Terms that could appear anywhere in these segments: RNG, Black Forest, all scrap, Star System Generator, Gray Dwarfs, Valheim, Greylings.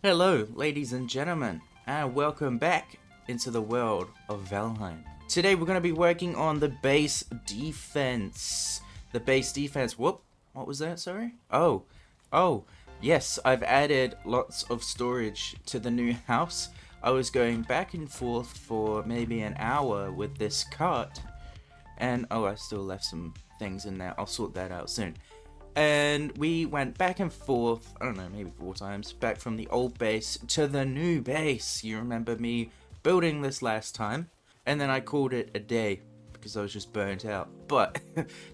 Hello ladies and gentlemen, and welcome back into the world of Valheim. Today we're going to be working on the base defense. The base defense, whoop, what was that, sorry? Oh, yes, I've added lots of storage to the new house. I was going back and forth for maybe an hour with this cart, and oh, I still left some things in there, I'll sort that out soon. And we went back and forth, I don't know, maybe 4 times, back from the old base to the new base. You remember me building this last time, and then I called it a day because I was just burnt out. But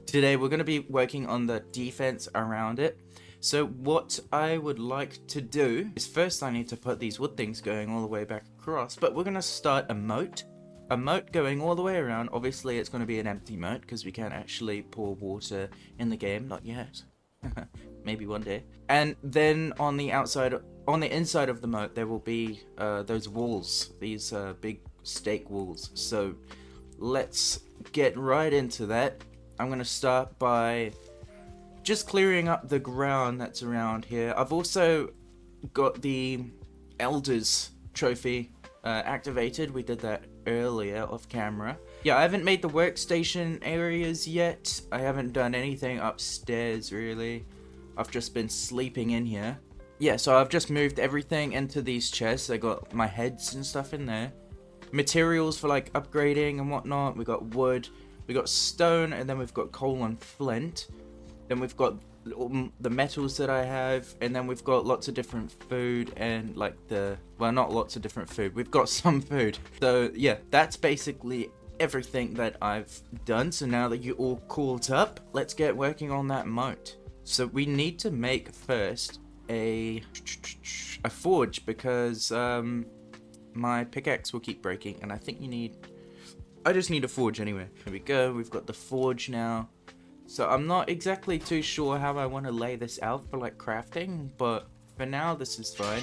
today we're going to be working on the defense around it. So what I would like to do is first I need to put these wood things going all the way back across, but we're going to start a moat. A moat going all the way around. Obviously it's going to be an empty moat because we can't actually pour water in the game, not yet. Maybe one day. And then on the outside, on the inside of the moat, there will be those walls, these big stake walls. So let's get right into that. I'm going to start by just clearing up the ground that's around here. I've also got the Elders trophy activated. We did that earlier off camera. Yeah, I haven't made the workstation areas yet. I haven't done anything upstairs really. I've just been sleeping in here. Yeah, so I've just moved everything into these chests. I got my heads and stuff in there. Materials for like upgrading and whatnot. We got wood, we got stone, and then we've got coal and flint. Then we've got the metals that I have, and then we've got lots of different food and like the, well, not lots of different food, we've got some food. So yeah, that's basically everything that I've done. So now that you're all caught up, let's get working on that moat. So we need to make first a forge because my pickaxe will keep breaking, and I think I just need a forge anyway. Here we go, we've got the forge now. So I'm not exactly too sure how I want to lay this out for like crafting, but for now this is fine.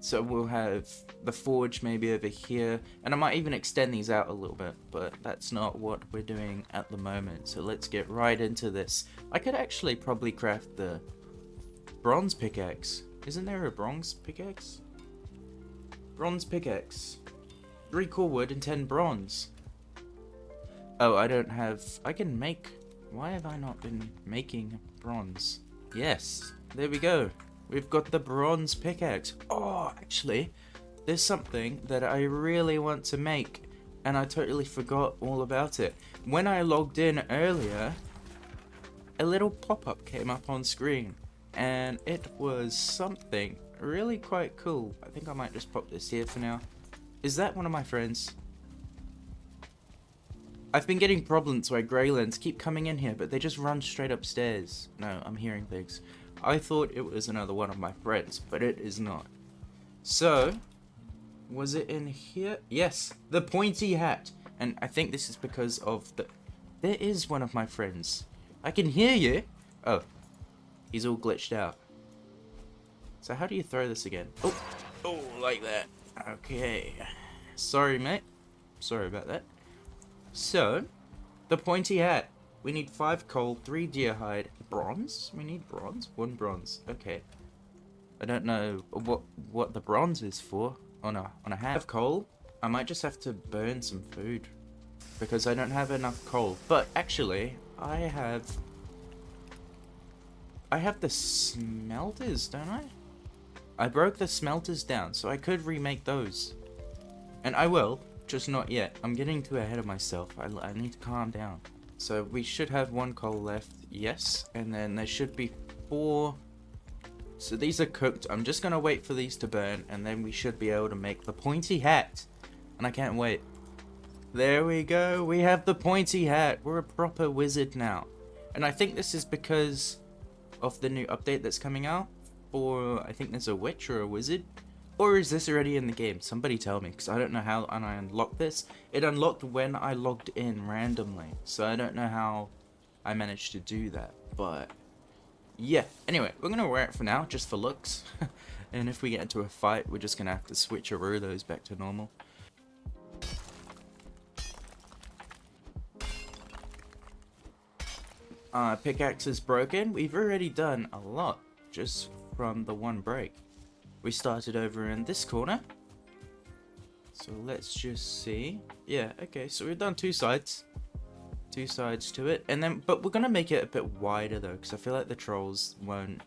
So we'll have the forge maybe over here, and I might even extend these out a little bit, but that's not what we're doing at the moment. So let's get right into this. I could actually probably craft the bronze pickaxe. Isn't there a bronze pickaxe? Bronze pickaxe. 3 core wood and 10 bronze. Oh, I don't have, I can make, why have I not been making bronze? Yes, there we go. We've got the bronze pickaxe. Oh, actually, there's something that I really want to make, and I totally forgot all about it. When I logged in earlier, a little pop-up came up on screen, and it was something really quite cool. I think I might just pop this here for now. Is that one of my friends? I've been getting problems where Greylings keep coming in here, but they just run straight upstairs. No, I'm hearing things. I thought it was another one of my friends, but it is not. So, was it in here? Yes, the pointy hat. And I think this is because of the... There is one of my friends. I can hear you. Oh, he's all glitched out. So how do you throw this again? Oh, like that. Okay. Sorry, mate. Sorry about that. So, the pointy hat. We need 5 coal, 3 deer hide, bronze. We need bronze, 1 bronze. Okay. I don't know what the bronze is for on a hat of coal. I might just have to burn some food because I don't have enough coal. But actually, I have the smelters, don't I? I broke the smelters down, so I could remake those, and I will. Just not yet. I'm getting too ahead of myself. I need to calm down. So we should have 1 coal left. Yes. And then there should be 4. So these are cooked. I'm just going to wait for these to burn. And then we should be able to make the pointy hat. And I can't wait. There we go. We have the pointy hat. We're a proper wizard now. And I think this is because of the new update that's coming out. Or I think there's a witch or a wizard. Or is this already in the game? Somebody tell me, because I don't know how I unlocked this. It unlocked when I logged in randomly, so I don't know how I managed to do that, but yeah. Anyway, we're going to wear it for now, just for looks, and if we get into a fight, we're just going to have to switcheroo those back to normal. Pickaxe is broken. We've already done a lot just from the 1 break. We started over in this corner. So let's just see. Yeah, okay, so we've done two sides. Two sides to it. And then, but we're going to make it a bit wider though, because I feel like the trolls won't...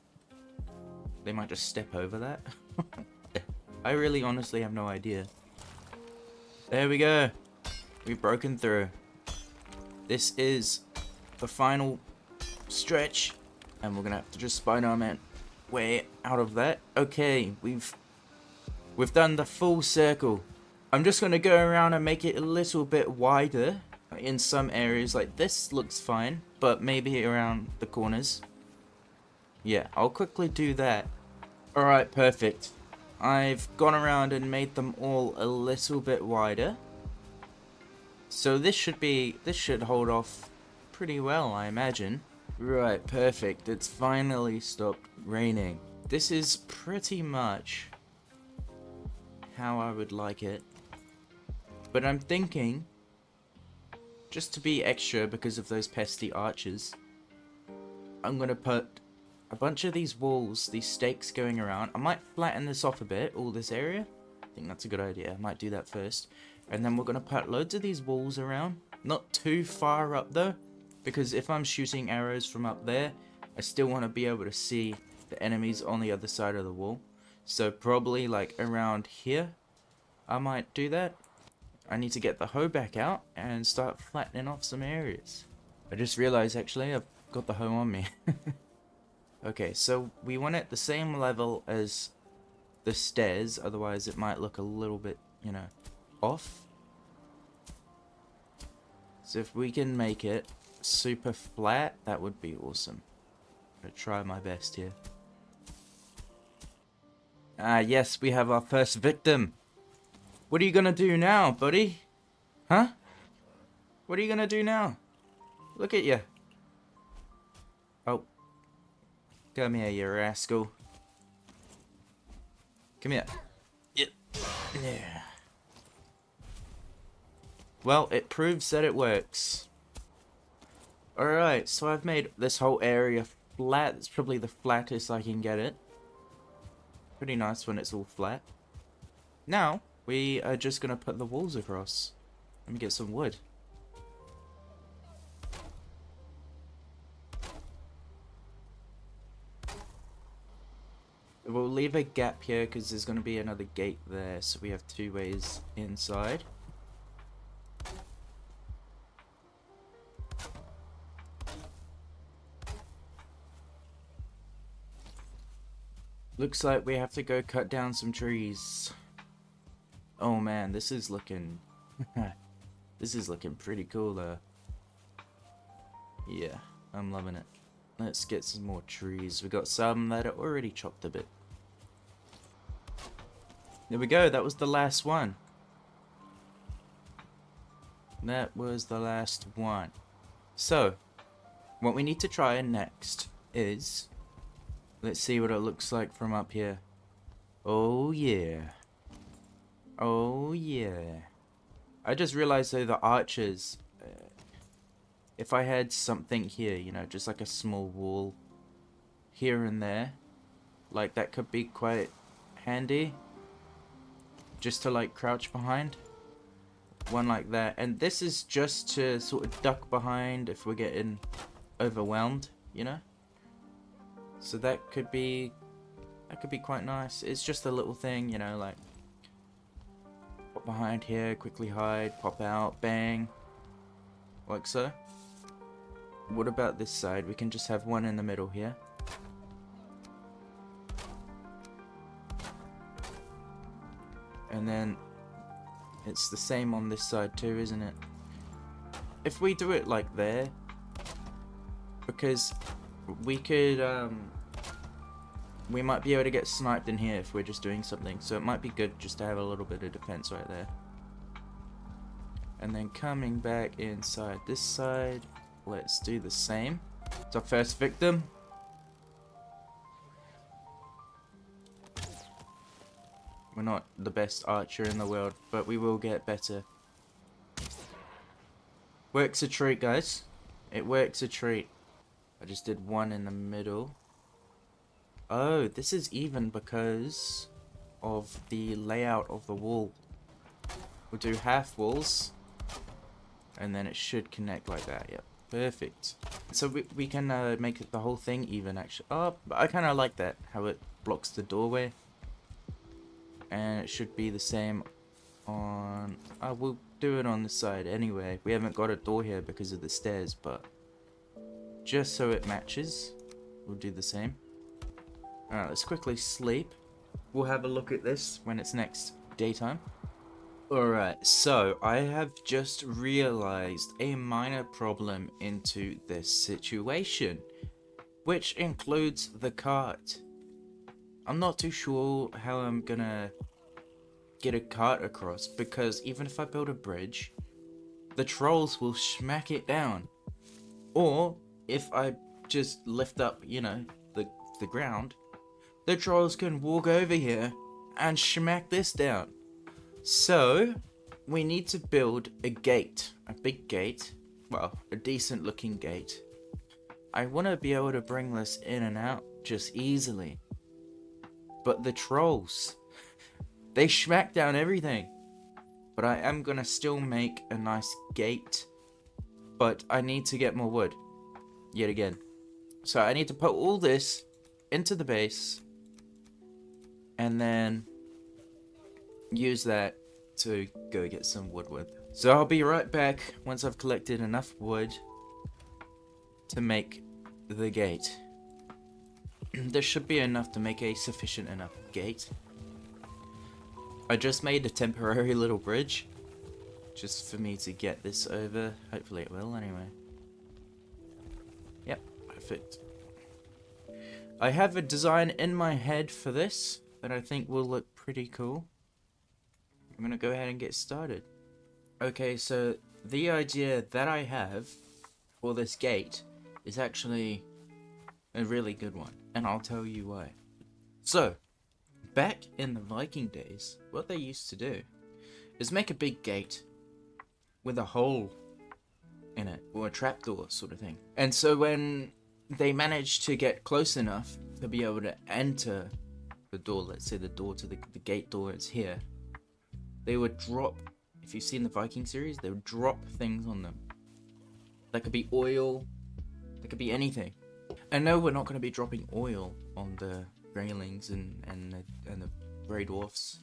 They might just step over that. I really honestly have no idea. There we go. We've broken through. This is the final stretch. And we're going to have to just Spider-Man way out of that. Okay, we've done the full circle. I'm just going to go around and make it a little bit wider in some areas. Like this looks fine, but maybe around the corners. Yeah, I'll quickly do that. Alright, perfect. I've gone around and made them all a little bit wider. So this should hold off pretty well, I imagine. Right, perfect. It's finally stopped raining. This is pretty much how I would like it. But I'm thinking, just to be extra because of those pesky arches, I'm going to put a bunch of these walls, these stakes going around. I might flatten this off a bit, all this area. I think that's a good idea. I might do that first. And then we're going to put loads of these walls around. Not too far up though, because if I'm shooting arrows from up there, I still want to be able to see the enemies on the other side of the wall. So probably like around here, I might do that. I need to get the hoe back out and start flattening off some areas. I just realized actually I've got the hoe on me. Okay, so we want it the same level as the stairs, otherwise it might look a little bit, you know, off. So if we can make it super flat, that would be awesome. I'm gonna try my best here. Ah, yes, we have our first victim. What are you gonna do now, buddy? Huh? What are you gonna do now? Look at you. Oh. Come here, you rascal. Come here. Yep. Yeah. Well, it proves that it works. Alright, so I've made this whole area flat. It's probably the flattest I can get it. Pretty nice when it's all flat. Now, we are just going to put the walls across. Let me get some wood. We'll leave a gap here because there's going to be another gate there, so we have two ways inside. Looks like we have to go cut down some trees. Oh man, this is looking... This is looking pretty cool though. Yeah, I'm loving it. Let's get some more trees. We got some that are already chopped a bit. There we go, that was the last one. That was the last one. So, what we need to try next is... Let's see what it looks like from up here. Oh yeah. Oh yeah. I just realized though the arches... if I had something here, you know, just like a small wall here and there, like that could be quite handy. Just to like crouch behind one like that, and this is just to sort of duck behind if we're getting overwhelmed, you know, so that could be quite nice. It's just a little thing, you know, like pop behind here, quickly hide, pop out, bang, like so. What about this side? We can just have one in the middle here. And then it's the same on this side too, isn't it? If we do it like there, because we could, we might be able to get sniped in here if we're just doing something. So it might be good just to have a little bit of defense right there. And then coming back inside this side, let's do the same. It's our first victim. We're not the best archer in the world, but we will get better. Works a treat, guys. It works a treat. I just did one in the middle. Oh, this is even because of the layout of the wall. We'll do half walls, and then it should connect like that. Yep, perfect. So we can make the whole thing even, actually. Oh, I kind of like that, how it blocks the doorway. And it should be the same on... I will do it on the side anyway. We haven't got a door here because of the stairs, but just so it matches, we'll do the same. Alright, let's quickly sleep. We'll have a look at this when it's next daytime. Alright, so I have just realized a minor problem into this situation, which includes the cart. I'm not too sure how I'm gonna get a cart across, because even if I build a bridge, the trolls will smack it down. Or if I just lift up, you know, the ground, the trolls can walk over here and smack this down. So, we need to build a gate, a big gate, well, a decent looking gate. I want to be able to bring this in and out just easily. But the trolls, they smack down everything. But I am going to still make a nice gate, but I need to get more wood, yet again. So I need to put all this into the base, and then use that to go get some wood with. So I'll be right back once I've collected enough wood to make the gate. There should be enough to make a sufficient enough gate. I just made a temporary little bridge just for me to get this over. Hopefully it will anyway. Yep, perfect. I have a design in my head for this that I think will look pretty cool. I'm gonna go ahead and get started. Okay, so the idea that I have for this gate is actually a really good one, and I'll tell you why. So, back in the Viking days, what they used to do is make a big gate with a hole in it, or a trapdoor sort of thing. And so when they managed to get close enough to be able to enter the door, let's say the door to the gate door is here, they would drop, if you've seen the Viking series, they would drop things on them. That could be oil, that could be anything. And no, we're not going to be dropping oil on the Greylings and the Gray Dwarfs.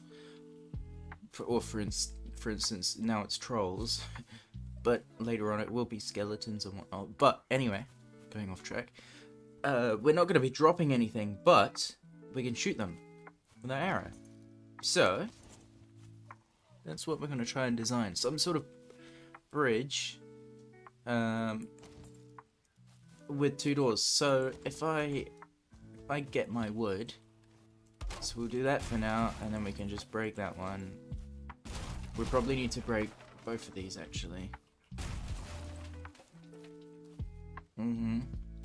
For instance, now it's trolls, but later on it will be skeletons and whatnot. But anyway, going off track, we're not going to be dropping anything, but we can shoot them with an arrow. So... that's what we're going to try and design. Some sort of bridge with two doors. So if I get my wood, so we'll do that for now, and then we can just break that one. We probably need to break both of these, actually.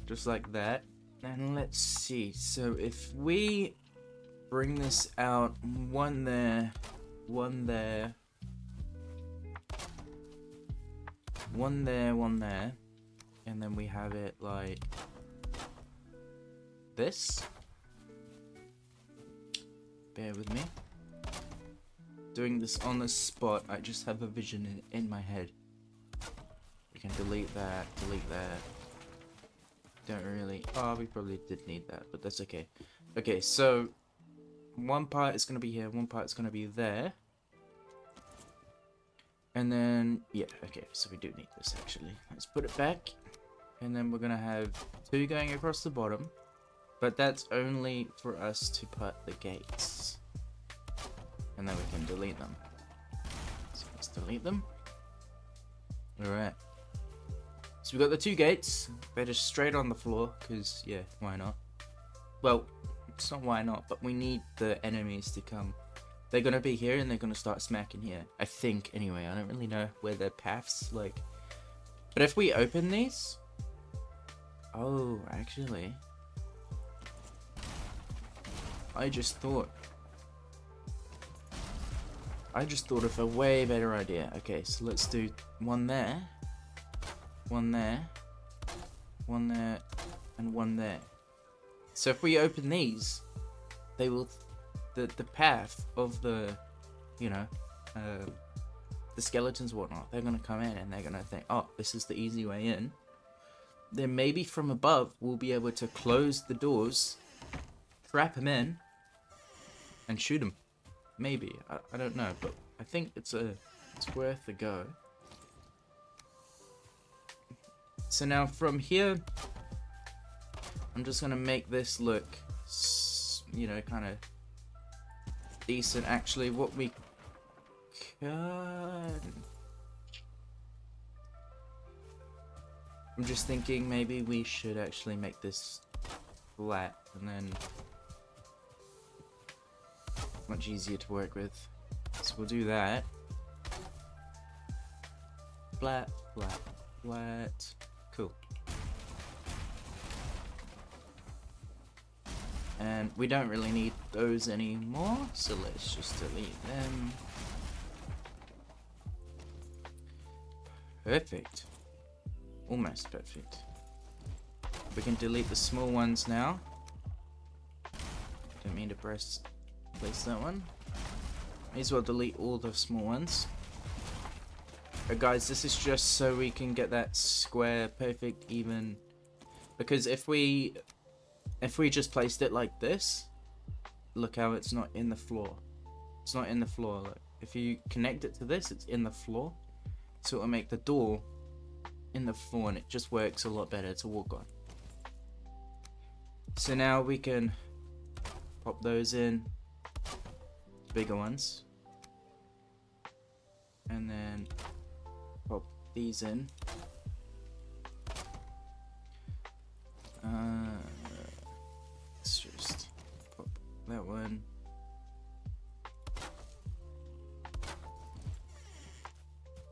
Just like that. And let's see. So if we bring this out, one there... one there, one there, one there, and then we have it like this. Bear with me. Doing this on the spot, I just have a vision in my head. We can delete that, delete that. Don't really, oh, we probably did need that, but that's okay. Okay, so one part is going to be here, one part is going to be there. And then, yeah, okay, so we do need this, actually. Let's put it back. And then we're going to have two going across the bottom. But that's only for us to put the gates. And then we can delete them. So let's delete them. Alright. So we've got the two gates. They're just straight on the floor, because, yeah, why not? Well... it's not why not, but we need the enemies to come. They're gonna be here and they're gonna start smacking here, I think. Anyway, I don't really know where their paths like, but if we open these, oh, actually I just thought of a way better idea. Okay, so let's do one there, one there, one there, and one there. So if we open these, they will the path of the, you know, the skeletons and whatnot. They're going to come in and they're going to think, oh, this is the easy way in. Then maybe from above we'll be able to close the doors, trap him in, and shoot him. Maybe. I don't know, but I think it's worth a go. So now from here, I'm just going to make this look, you know, kind of decent. Actually, what we can... I'm just thinking maybe we should actually make this flat and then much easier to work with. So we'll do that. Flat, flat, flat. Cool. And we don't really need those anymore, so let's just delete them. Perfect. Almost perfect. We can delete the small ones now. Don't mean to place that one. May as well delete all the small ones. But guys, this is just so we can get that square perfect, even, because if we just placed it like this, look how it's not in the floor. It's not in the floor. Look, if you connect it to this, it's in the floor. So it'll make the door in the floor, and it just works a lot better to walk on. So now we can pop those in, bigger ones, and then pop these in. Let's just pop that one.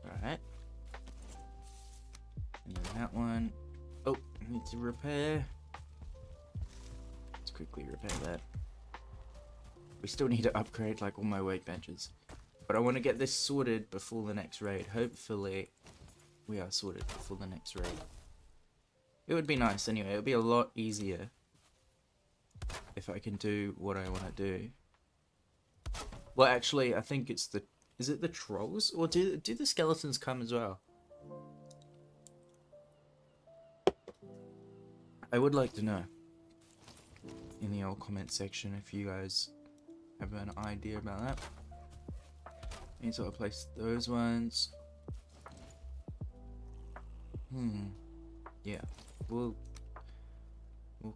Alright. And then that one. Oh, I need to repair. Let's quickly repair that. We still need to upgrade like all my workbenches, but I want to get this sorted before the next raid. Hopefully we are sorted before the next raid. It would be nice anyway. It would be a lot easier if I can do what I want to do. Well, actually, I think it's the... Is it the trolls? Or do the skeletons come as well? I would like to know in the old comment section if you guys have an idea about that. Need to replace those ones. Yeah, we'll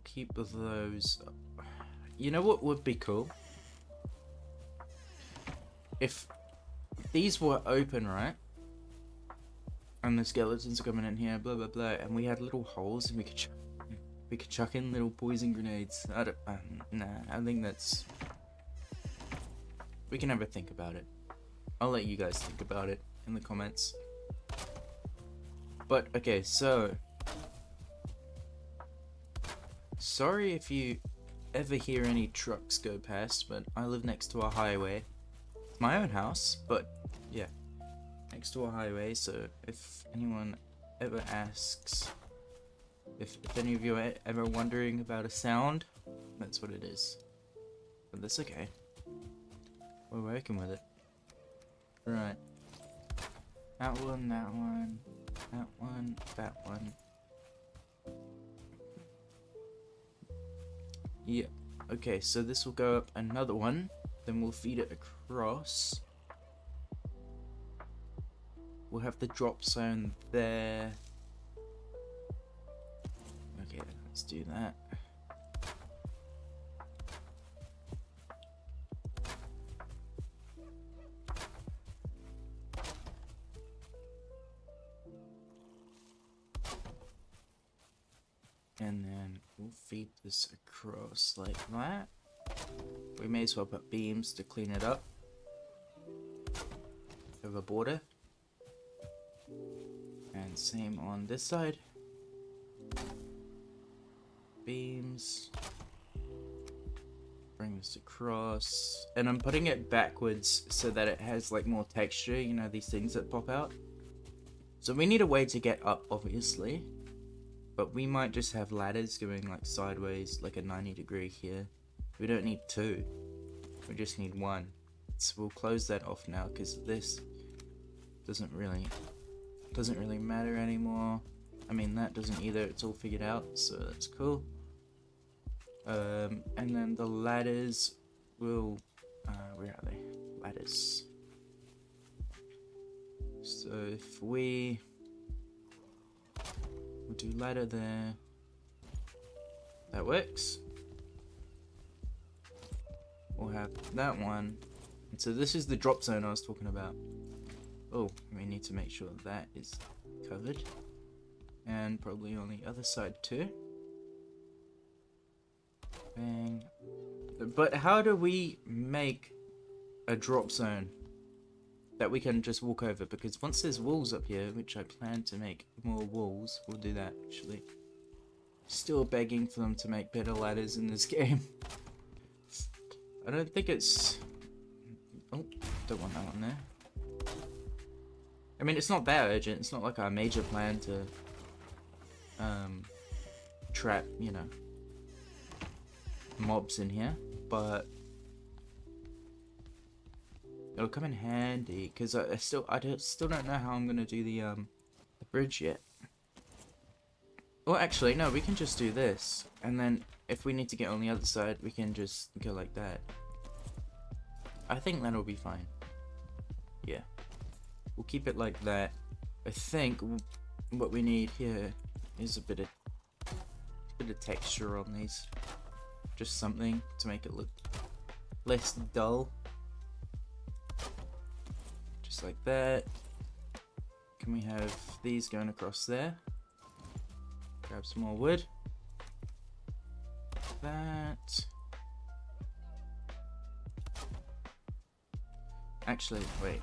keep those up. You know what would be cool? If these were open, right? And the skeletons are coming in here, blah blah blah, and we had little holes and we could chuck in little poison grenades. I don't... nah, I think that's... We can have a think about it. I'll let you guys think about it in the comments. But, okay, so... Sorry if you ever hear any trucks go past, but I live next to a highway. My own house, but, yeah. Next to a highway, so if anyone ever asks... If any of you are ever wondering about a sound, that's what it is. But that's okay. We're working with it. Right. That one, that one, that one, that one. Yeah. Okay, so this will go up another one. Then we'll feed it across. We'll have the drop zone there. Okay, let's do that. And then we'll feed this across like that. We may as well put beams to clean it up. Over border. And same on this side. Beams. Bring this across. And I'm putting it backwards so that it has like more texture, you know, these things that pop out. So we need a way to get up, obviously. But we might just have ladders going like sideways, like a 90 degree here. We don't need two. We just need one. So we'll close that off now because this doesn't really matter anymore. I mean, that doesn't either. It's all figured out, so that's cool. And then the ladders will... where are they? Ladders. So if we... we'll do ladder there. That works. We'll have that one. And so this is the drop zone I was talking about. Oh, we need to make sure that is covered. And probably on the other side too. Bang. But how do we make a drop zone that we can just walk over? Because once there's walls up here, which I plan to make more walls, we'll do that actually. Still begging for them to make better ladders in this game. I don't think it's... oh, don't want that one there. I mean, it's not that urgent. It's not like our major plan to trap, you know, mobs in here, but it'll come in handy because I still don't know how I'm gonna do the bridge yet. Well, actually, no, we can just do this, and then if we need to get on the other side, we can just go like that. I think that'll be fine. Yeah. We'll keep it like that. I think what we need here is a bit of texture on these. Just something to make it look less dull. Just like that. Can we have these going across there? Grab some more wood. Like that. Actually, wait.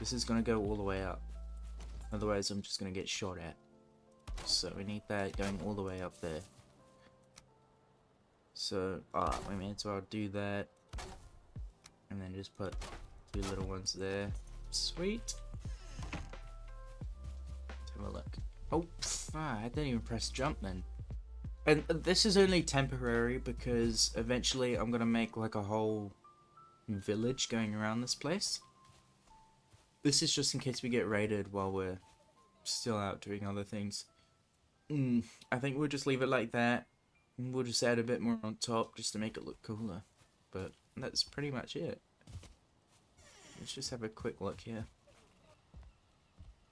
This is going to go all the way up, otherwise I'm just going to get shot at. So we need that going all the way up there. So, we may as well do that, and then just put two little ones there. Sweet. Let's have a look. Oh, I didn't even press jump then. And this is only temporary because eventually I'm going to make like a whole village going around this place. This is just in case we get raided while we're still out doing other things. I think we'll just leave it like that. We'll just add a bit more on top just to make it look cooler. But that's pretty much it. Let's just have a quick look here.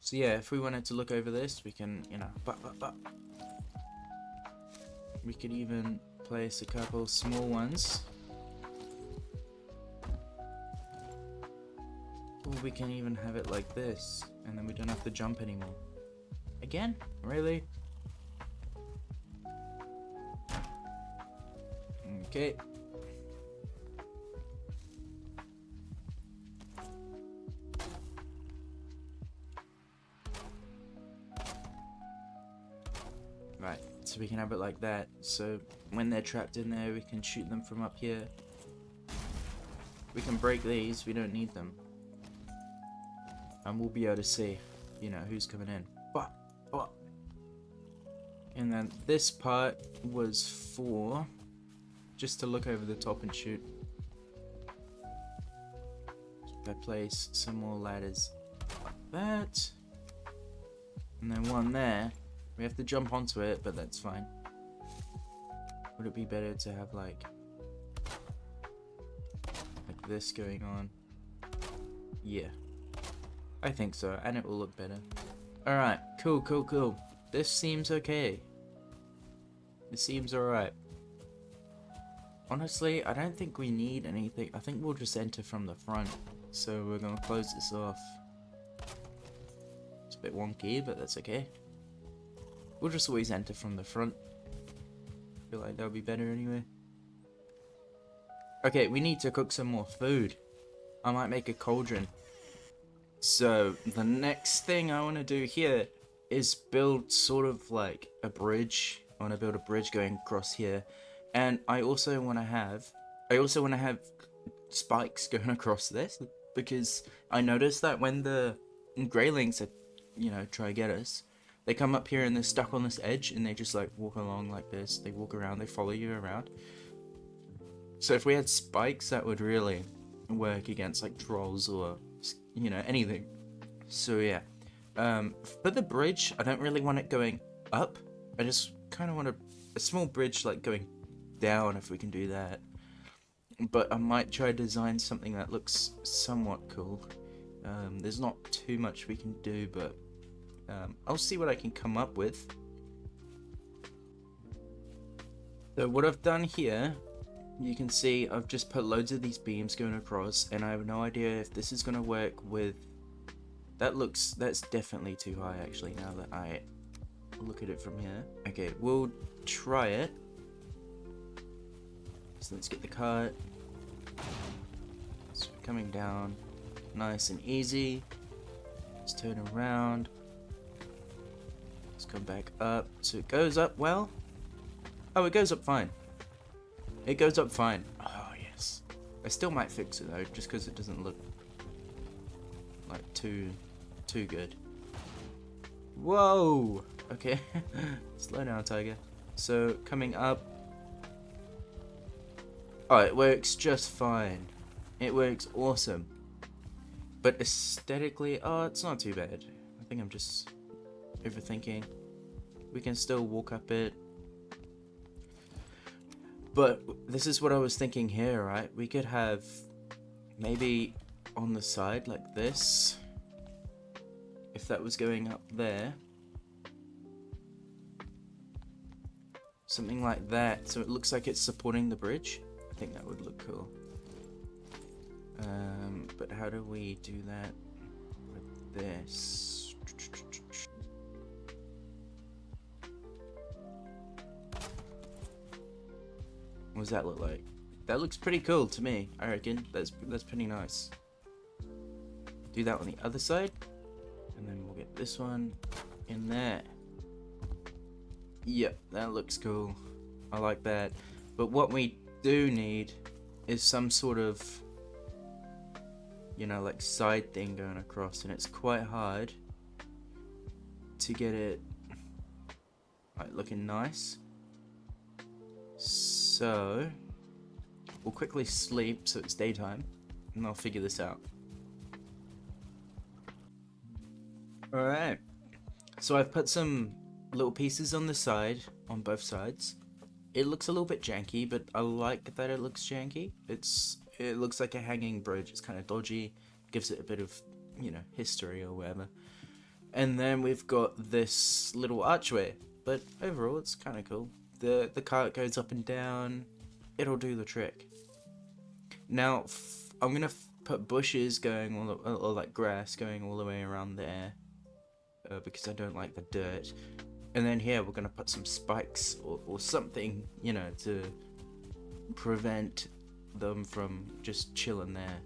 So yeah, if we wanted to look over this, we can, you know, we could even place a couple small ones. We can even have it like this, and then we don't have to jump anymore. Again? Really? Okay. Right, so we can have it like that. So when they're trapped in there, we can shoot them from up here. We can break these, we don't need them. And we'll be able to see, you know, who's coming in. But. And then this part was for just to look over the top and shoot. I place some more ladders like that. And then one there. We have to jump onto it, but that's fine. Would it be better to have like this going on? Yeah. I think so, and it will look better. Alright, cool. This seems okay. It seems alright. Honestly, I don't think we need anything. I think we'll just enter from the front. So we're going to close this off. It's a bit wonky, but that's okay. We'll just always enter from the front. I feel like that'll be better anyway. Okay, we need to cook some more food. I might make a cauldron. So the next thing I want to do here is build sort of like a bridge. I want to build a bridge going across here, and I also want to have spikes going across this, because I noticed that when the Greylings, you know, try to get us, They come up here and they're stuck on this edge and they just like walk along like this. They walk around, they follow you around. So if we had spikes, that would really work against like trolls or, you know, anything. So yeah. For the bridge, I don't really want it going up. I just kind of want a small bridge like going down if we can do that. But I might try to design something that looks somewhat cool. There's not too much we can do, but I'll see what I can come up with. So what I've done here, you can see I've just put loads of these beams going across, and I have no idea if this is going to work with... That's definitely too high actually, now that I look at it from here. Okay, we'll try it. So let's get the cart. It's coming down nice and easy. Let's turn around. Let's come back up. So it goes up well. Oh, it goes up fine. It goes up fine. Oh, yes. I still might fix it though, just because it doesn't look like too good. Whoa! Okay. Slow down, Tiger. So coming up. Oh, it works just fine. It works awesome. But aesthetically, oh, it's not too bad. I think I'm just overthinking. We can still walk up it. But this is what I was thinking here, right? We could have maybe on the side like this. If that was going up there. Something like that. So it looks like it's supporting the bridge. I think that would look cool. But how do we do that with this? What does that look like? That looks pretty cool to me, I reckon. That's pretty nice. Do that on the other side, and then we'll get this one in there. Yep, that looks cool. I like that. But what we do need is some sort of, you know, like side thing going across, and it's quite hard to get it like looking nice. So we'll quickly sleep so it's daytime, and I'll figure this out. All right, so I've put some little pieces on the side, on both sides. It looks a little bit janky, but I like that it looks janky. It looks like a hanging bridge. It's kind of dodgy. Gives it a bit of, you know, history or whatever. And then we've got this little archway. But overall, it's kind of cool. The cart goes up and down. It'll do the trick. Now, I'm going to put bushes going all the, or like grass going all the way around there. Because I don't like the dirt. And then here we're going to put some spikes or something, you know, to prevent them from just chilling there.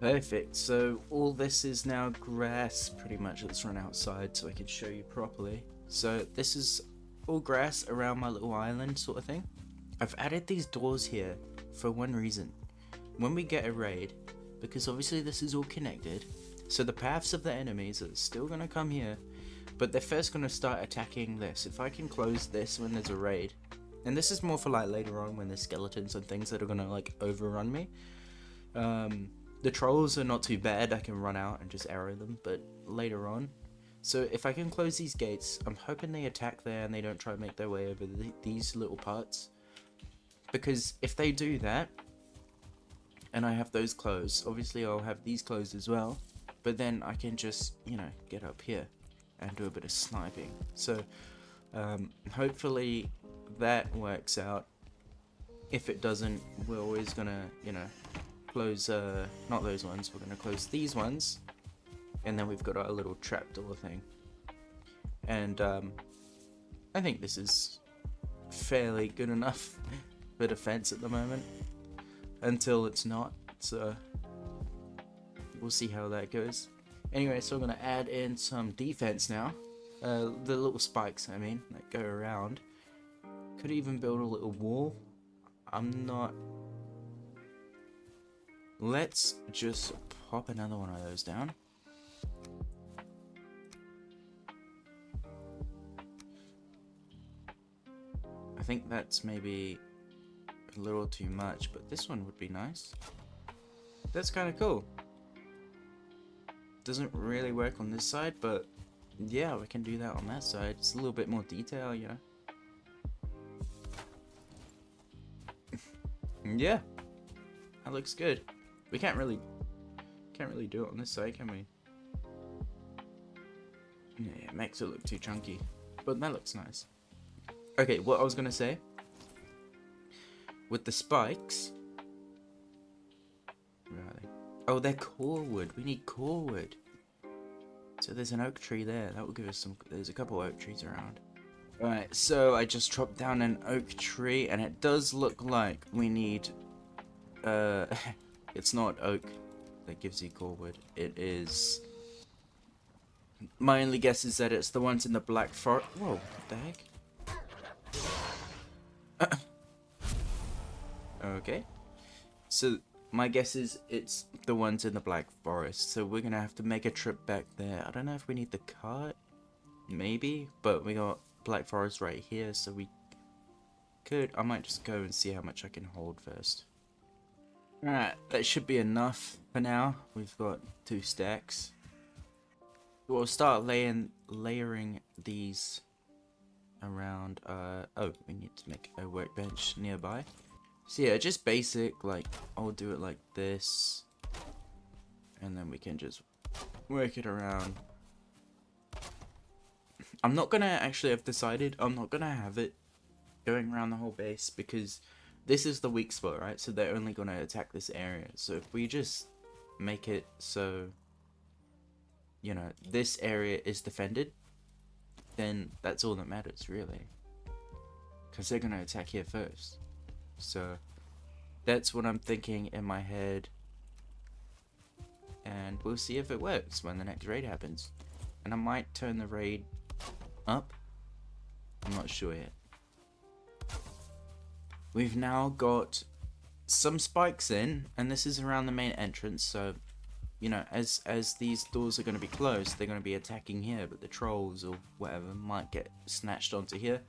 Perfect. So all this is now grass, pretty much. Let's run outside so I can show you properly. So this is all grass around my little island sort of thing. I've added these doors here for one reason. When we get a raid, because obviously this is all connected, so the paths of the enemies are still going to come here. But they're first going to start attacking this. If I can close this when there's a raid. And this is more for like later on when there's skeletons and things that are going to like overrun me. The trolls are not too bad. I can run out and just arrow them. But later on. So if I can close these gates. I'm hoping they attack there and they don't try to make their way over these little parts. Because if they do that. And I have those closed. Obviously I'll have these closed as well. But then I can just, you know, get up here and do a bit of sniping. So hopefully that works out. If it doesn't, we're always gonna, you know, close not those ones, we're gonna close these ones, and then we've got our little trapdoor thing. And I think this is fairly good enough for defense at the moment, until it's not, so we'll see how that goes. Anyway, so I'm going to add in some defense now. The little spikes, I mean, that go around. Could even build a little wall. I'm not... Let's just pop another one of those down. I think that's maybe a little too much, but this one would be nice. That's kind of cool. Doesn't really work on this side, but yeah, we can do that on that side. It's a little bit more detail, you know. Yeah, that looks good. We can't really do it on this side, can we? Yeah, it makes it look too chunky, but that looks nice. Okay, what I was gonna say with the spikes, where are they? Oh, they're core wood. We need core wood. So there's an oak tree there. That will give us some. There's a couple oak trees around. Alright, so I just chopped down an oak tree, and it does look like we need, it's not oak that gives you core wood, it is, my only guess is that it's the ones in the Black Forest. Whoa, what the heck? Okay, so my guess is it's the ones in the Black Forest, so we're gonna have to make a trip back there. I don't know if we need the cart, maybe, but we got Black Forest right here, so we could, I might just go and see how much I can hold first. Alright, that should be enough for now. We've got 2 stacks. We'll start layering these around, oh, we need to make a workbench nearby. So yeah, just basic, like, I'll do it like this, and then we can just work it around. I'm not gonna actually have decided, I'm not gonna have it going around the whole base, because this is the weak spot, right? So they're only gonna attack this area. So if we just make it so, you know, this area is defended, then that's all that matters, really. Because they're gonna attack here first. So that's what I'm thinking in my head. And we'll see if it works when the next raid happens. And I might turn the raid up, I'm not sure yet. We've now got some spikes in, and this is around the main entrance, so you know, as these doors are going to be closed, they're going to be attacking here, but the trolls or whatever might get snatched onto here.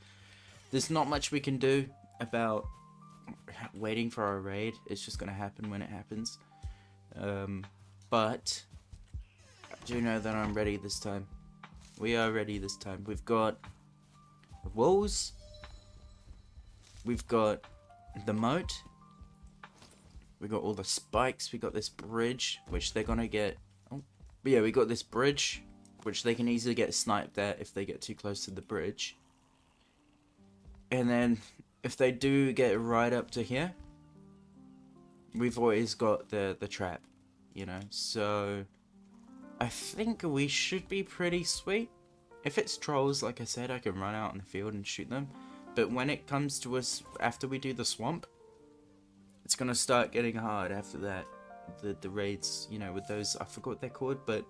There's not much we can do about waiting for our raid, it's just going to happen when it happens. But I do know that I'm ready this time. We are ready this time. We've got the walls. We've got the moat. We've got all the spikes. We got this bridge, which they're gonna get. Oh, but yeah, we got this bridge, which they can easily get sniped at if they get too close to the bridge. And then if they do get right up to here, we've always got the trap, you know, so I think we should be pretty sweet. If it's trolls, like I said, I can run out in the field and shoot them. But when it comes to us, after we do the swamp, it's going to start getting hard after that. The raids, you know, with those, I forgot what they're called, but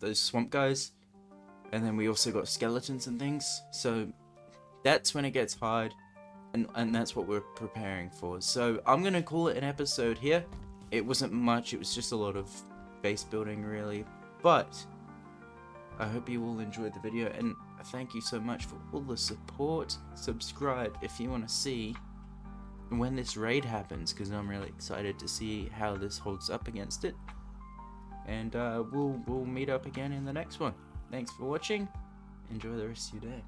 those swamp guys. And then we also got skeletons and things. So that's when it gets hard. And that's what we're preparing for. So I'm going to call it an episode here. It wasn't much. It was just a lot of base building, really. But I hope you all enjoyed the video, and thank you so much for all the support. Subscribe if you want to see when this raid happens, because I'm really excited to see how this holds up against it. And we'll meet up again in the next one. Thanks for watching. Enjoy the rest of your day.